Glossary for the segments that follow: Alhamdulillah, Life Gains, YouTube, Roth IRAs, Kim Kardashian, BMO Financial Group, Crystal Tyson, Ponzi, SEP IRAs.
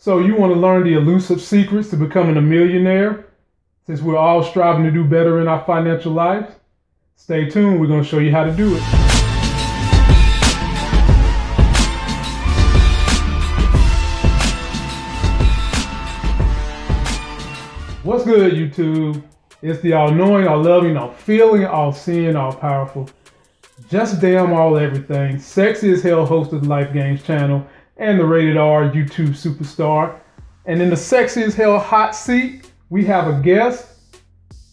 So you want to learn the elusive secrets to becoming a millionaire, since we're all striving to do better in our financial lives? Stay tuned, we're going to show you how to do it. What's good, YouTube? It's the all-knowing, all-loving, all-feeling, all-seeing, all-powerful, just damn all everything, sexy as hell host of the Life Games channel and the Rated R YouTube superstar. And in the sexy as hell hot seat, we have a guest,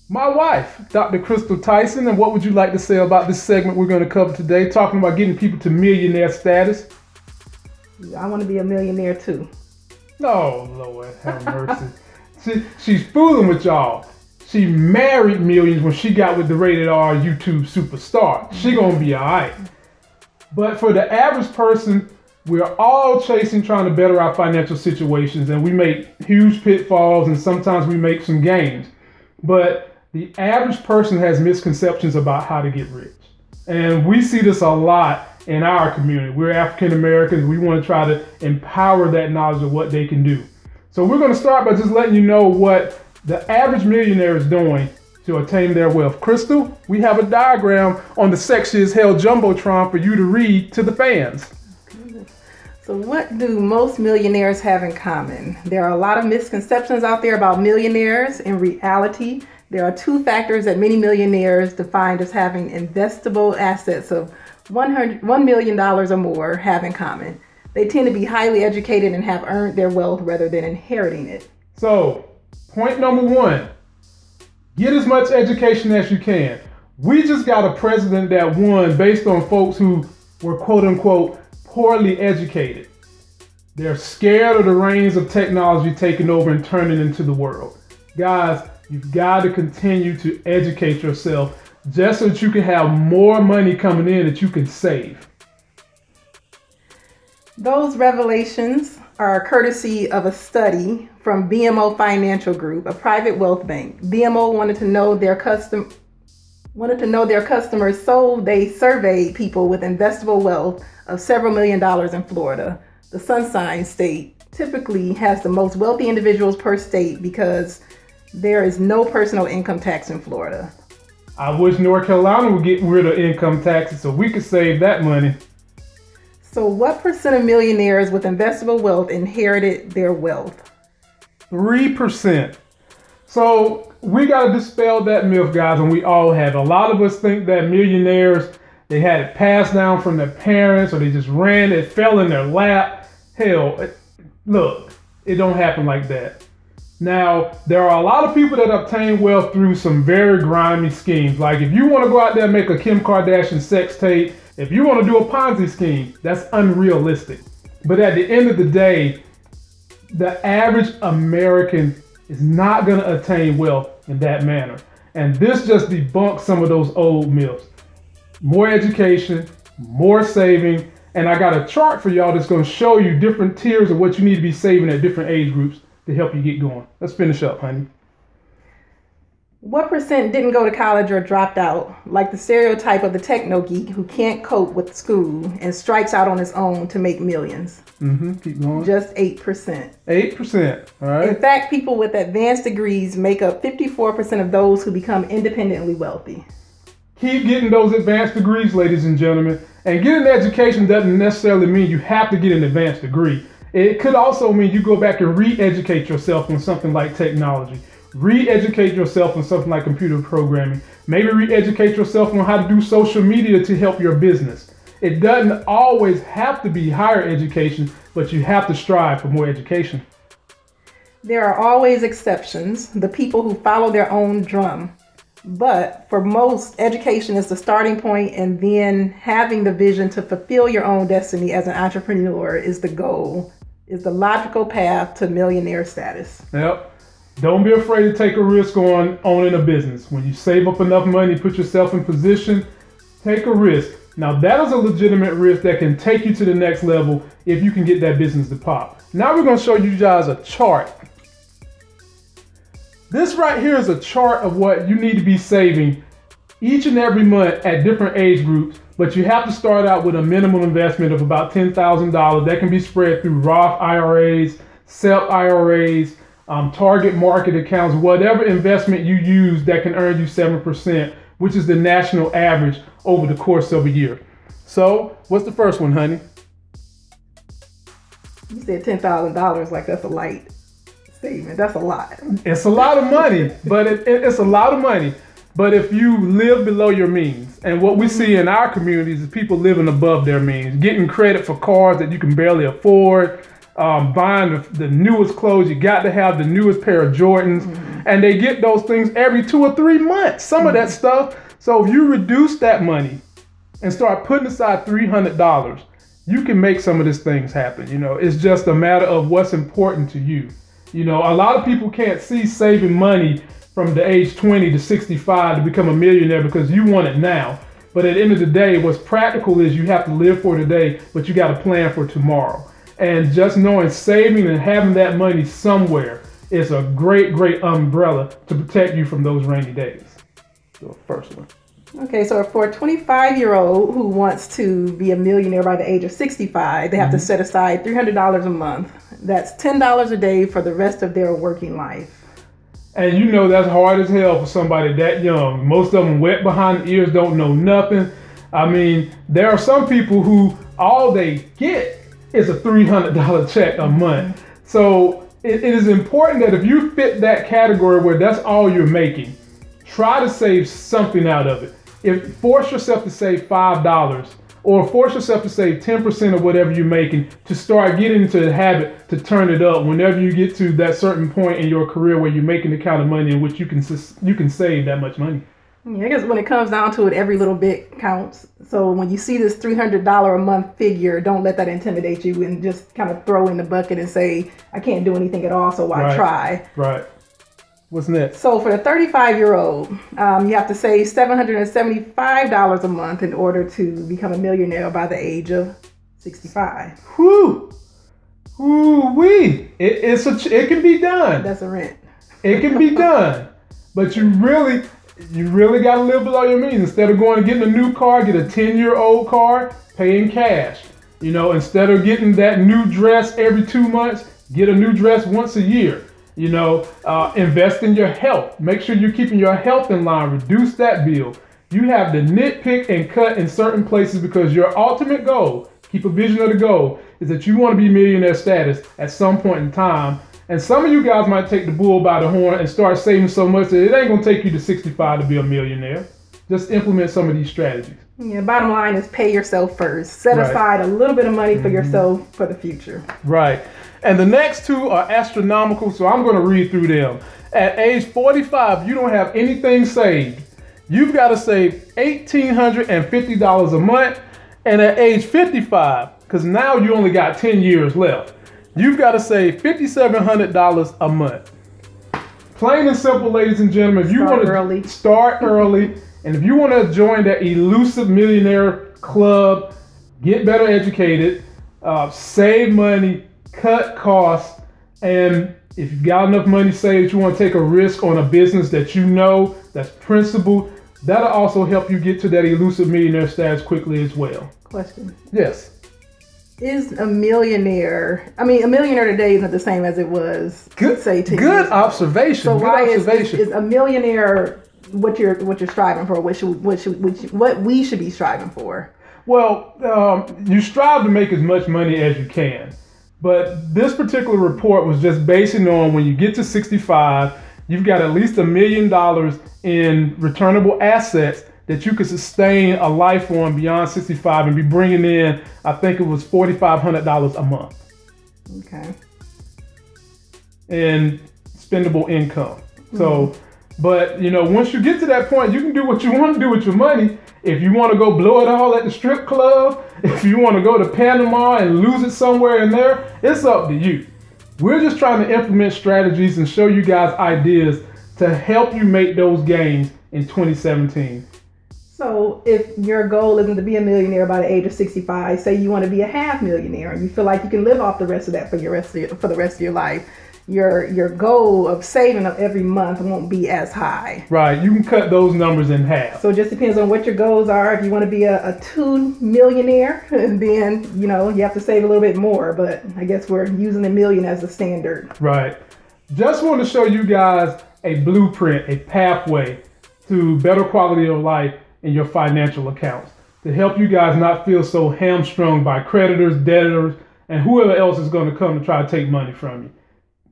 my wife, Dr. Crystal Tyson. And what would you like to say about this segment we're going to cover today, talking about getting people to millionaire status? I want to be a millionaire too. Oh, Lord, have mercy. She's fooling with y'all. She married millions when she got with the Rated R YouTube superstar. She gonna be alright. But for the average person, we're all trying to better our financial situations, and we make huge pitfalls, and sometimes we make some gains. But the average person has misconceptions about how to get rich. And we see this a lot in our community. We're African Americans. We wanna try to empower that knowledge of what they can do. So we're going to start by just letting you know what the average millionaire is doing to attain their wealth. Crystal, we have a diagram on the Sexy as Hell Jumbotron for you to read to the fans. So what do most millionaires have in common? There are a lot of misconceptions out there about millionaires. In reality, there are two factors that many millionaires defined as having investable assets of $1 million or more have in common. They tend to be highly educated and have earned their wealth rather than inheriting it. So, point number one, get as much education as you can. We just got a president that won based on folks who were quote unquote poorly educated. They're scared of the reins of technology taking over and turning into the world. Guys, you've got to continue to educate yourself just so that you can have more money coming in that you can save. Those revelations are courtesy of a study from BMO Financial Group, a private wealth bank. BMO wanted to know their customers, so they surveyed people with investable wealth of several million dollars in Florida. The Sunshine State typically has the most wealthy individuals per state because there is no personal income tax in Florida. I wish North Carolina would get rid of income taxes so we could save that money. So what percent of millionaires with investable wealth inherited their wealth? 3%. So we got to dispel that myth, guys, and we all have. A lot of us think that millionaires, they had it passed down from their parents, or they just ran, it fell in their lap. Hell, look, it don't happen like that. Now, there are a lot of people that obtain wealth through some very grimy schemes. Like if you want to go out there and make a Kim Kardashian sex tape, if you want to do a Ponzi scheme, that's unrealistic. But at the end of the day, the average American is not going to attain wealth in that manner. And this just debunks some of those old myths. More education, more saving. And I got a chart for y'all that's going to show you different tiers of what you need to be saving at different age groups to help you get going. Let's finish up, honey. What percent didn't go to college or dropped out, like the stereotype of the techno geek who can't cope with school and strikes out on his own to make millions? Keep going. Just 8%. 8%, all right. In fact, people with advanced degrees make up 54% of those who become independently wealthy. Keep getting those advanced degrees, ladies and gentlemen. And getting an education doesn't necessarily mean you have to get an advanced degree. It could also mean you go back and re-educate yourself on something like technology. Re-educate yourself on something like computer programming. Maybe re-educate yourself on how to do social media to help your business. It doesn't always have to be higher education, but you have to strive for more education. There are always exceptions, the people who follow their own drum. But for most, education is the starting point, and then having the vision to fulfill your own destiny as an entrepreneur is the goal, is the logical path to millionaire status. Yep. Don't be afraid to take a risk on owning a business. When you save up enough money, put yourself in position, take a risk. Now that is a legitimate risk that can take you to the next level if you can get that business to pop. Now we're going to show you guys a chart. This right here is a chart of what you need to be saving each and every month at different age groups, but you have to start out with a minimum investment of about $10,000 that can be spread through Roth IRAs, SEP IRAs, target market accounts, whatever investment you use that can earn you 7%, which is the national average over the course of a year. So what's the first one, honey? You said $10,000, like that's a light statement. That's a lot. It's a lot of money, but it's a lot of money. But if you live below your means, and what we see in our communities is people living above their means, getting credit for cars that you can barely afford, buying the newest clothes, you got to have the newest pair of Jordans, and they get those things every 2 or 3 months, some of that stuff. So if you reduce that money and start putting aside $300, you can make some of these things happen. You know, it's just a matter of what's important to you. You know, a lot of people can't see saving money from the age 20 to 65 to become a millionaire because you want it now. But at the end of the day, what's practical is you have to live for today, but you got to plan for tomorrow. And just knowing saving and having that money somewhere is a great, great umbrella to protect you from those rainy days. So first one. Okay, so for a 25-year-old who wants to be a millionaire by the age of 65, they have to set aside $300 a month. That's $10 a day for the rest of their working life. And you know that's hard as hell for somebody that young. Most of them wet behind the ears, don't know nothing. I mean, there are some people who all they get is a $300 check a month. So it is important that if you fit that category where that's all you're making, try to save something out of it. If force yourself to save $5 or force yourself to save 10% of whatever you're making to start getting into the habit to turn it up whenever you get to that certain point in your career where you're making the kind of money in which you can save that much money. Yeah, I guess when it comes down to it, every little bit counts. So when you see this $300 a month figure, don't let that intimidate you and just kind of throw in the bucket and say, I can't do anything at all, so why try? Right. What's next? So for the 35-year-old, you have to save $775 a month in order to become a millionaire by the age of 65. Whew! Whoo-wee! It can be done. That's a rent. It can be done. But you really got to live below your means. Instead of going and getting a new car, get a 10-year-old car, pay in cash. You know, instead of getting that new dress every 2 months, get a new dress once a year. You know, invest in your health. Make sure you're keeping your health in line. Reduce that bill. You have to nitpick and cut in certain places because your ultimate goal, keep a vision of the goal, is that you want to be millionaire status at some point in time. And some of you guys might take the bull by the horn and start saving so much that it ain't going to take you to 65 to be a millionaire. Just implement some of these strategies. Yeah, bottom line is pay yourself first. Set aside a little bit of money for yourself for the future. Right. And the next two are astronomical, so I'm going to read through them. At age 45, you don't have anything saved. You've got to save $1,850 a month. And at age 55, because now you only got 10 years left, you've got to save $5,700 a month. Plain and simple, ladies and gentlemen. If you want to start early, and if you want to join that elusive millionaire club, get better educated, save money, cut costs, and if you've got enough money saved, you want to take a risk on a business that you know that's principled. That'll also help you get to that elusive millionaire status quickly as well. Question. Yes. Is a millionaire today isn't the same as it was, say, 10 years ago. Good observation. So why is a millionaire what you're striving for? What we should be striving for? Well, you strive to make as much money as you can. But this particular report was just basing on when you get to 65, you've got at least $1 million in returnable assets that you could sustain a life on beyond 65 and be bringing in, I think it was $4,500 a month. Okay. And spendable income. So, but you know, once you get to that point, you can do what you want to do with your money. If you want to go blow it all at the strip club, if you want to go to Panama and lose it somewhere in there, it's up to you. We're just trying to implement strategies and show you guys ideas to help you make those gains in 2017. So if your goal isn't to be a millionaire by the age of 65, say you want to be a half millionaire and you feel like you can live off the rest of that for the rest of your life, your goal of saving of every month won't be as high. Right, you can cut those numbers in half. So it just depends on what your goals are. If you want to be a $2 millionaire, then you know you have to save a little bit more, but I guess we're using the million as the standard. Right. Just want to show you guys a blueprint, a pathway to better quality of life in your financial accounts to help you guys not feel so hamstrung by creditors, debtors, and whoever else is going to come to try to take money from you.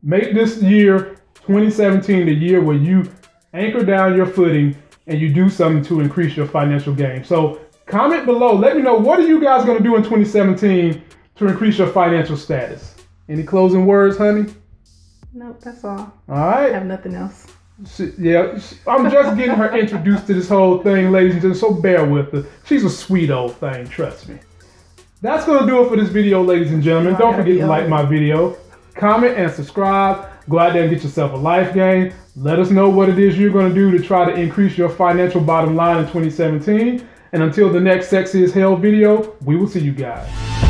Make this year, 2017, the year where you anchor down your footing and you do something to increase your financial gain. So comment below. Let me know, what are you guys going to do in 2017 to increase your financial status? Any closing words, honey? Nope, that's all. All right. I have nothing else. Yeah, I'm just getting her introduced to this whole thing, ladies and gentlemen, so bear with her. She's a sweet old thing, trust me. That's going to do it for this video, ladies and gentlemen. Don't forget to like my video, comment, and subscribe. Go out there and get yourself a life gain. Let us know what it is you're going to do to try to increase your financial bottom line in 2017. And until the next Sexy as Hell video, we will see you guys.